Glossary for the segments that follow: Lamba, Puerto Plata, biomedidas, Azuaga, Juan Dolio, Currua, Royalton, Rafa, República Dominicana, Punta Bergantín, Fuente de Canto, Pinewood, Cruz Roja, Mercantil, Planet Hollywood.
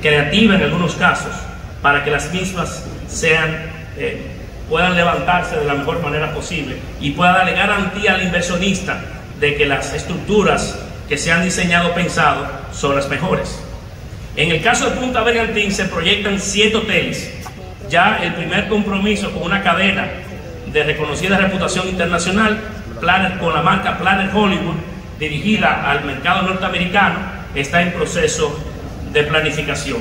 creativa en algunos casos, para que las mismas sean, puedan levantarse de la mejor manera posible y pueda darle garantía al inversionista de que las estructuras que se han diseñado pensado son las mejores. En el caso de Punta Bergantín se proyectan 7 hoteles. Ya el primer compromiso con una cadena de reconocida reputación internacional, con la marca Planet Hollywood, dirigida al mercado norteamericano, está en proceso de planificación.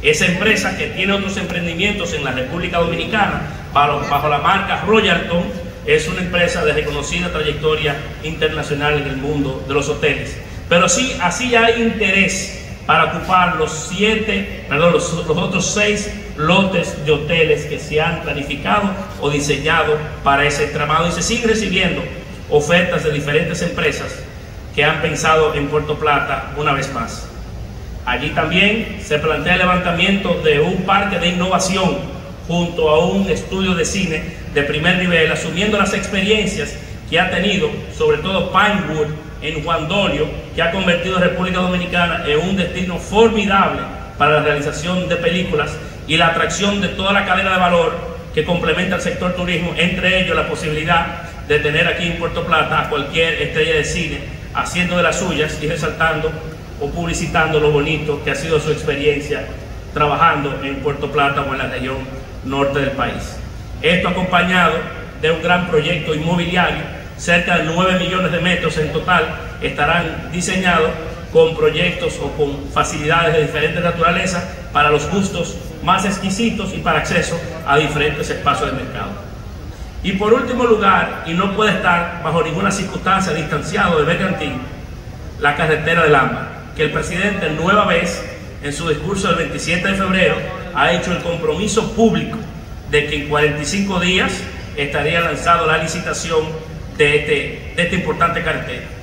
Esa empresa, que tiene otros emprendimientos en la República Dominicana bajo la marca Royalton, es una empresa de reconocida trayectoria internacional en el mundo de los hoteles. Pero sí, así ya hay interés para ocupar los otros 6 lotes de hoteles que se han planificado o diseñado para ese entramado, y se siguen recibiendo ofertas de diferentes empresas que han pensado en Puerto Plata una vez más. Allí también se plantea el levantamiento de un parque de innovación junto a un estudio de cine de primer nivel, asumiendo las experiencias que ha tenido, sobre todo Pinewood en Juan Dolio, que ha convertido a República Dominicana en un destino formidable para la realización de películas y la atracción de toda la cadena de valor que complementa el sector turismo, entre ellos la posibilidad de tener aquí en Puerto Plata a cualquier estrella de cine haciendo de las suyas y resaltando o publicitando lo bonito que ha sido su experiencia trabajando en Puerto Plata o en la región norte del país. Esto acompañado de un gran proyecto inmobiliario, cerca de 9 millones de metros en total estarán diseñados con proyectos o con facilidades de diferentes naturalezas para los gustos más exquisitos y para acceso a diferentes espacios de mercado. Y por último lugar, y no puede estar bajo ninguna circunstancia distanciado de Mercantil, la carretera de Lamba, que el presidente nueva vez en su discurso del 27 de febrero ha hecho el compromiso público de que en 45 días estaría lanzada la licitación de esta importante carretera.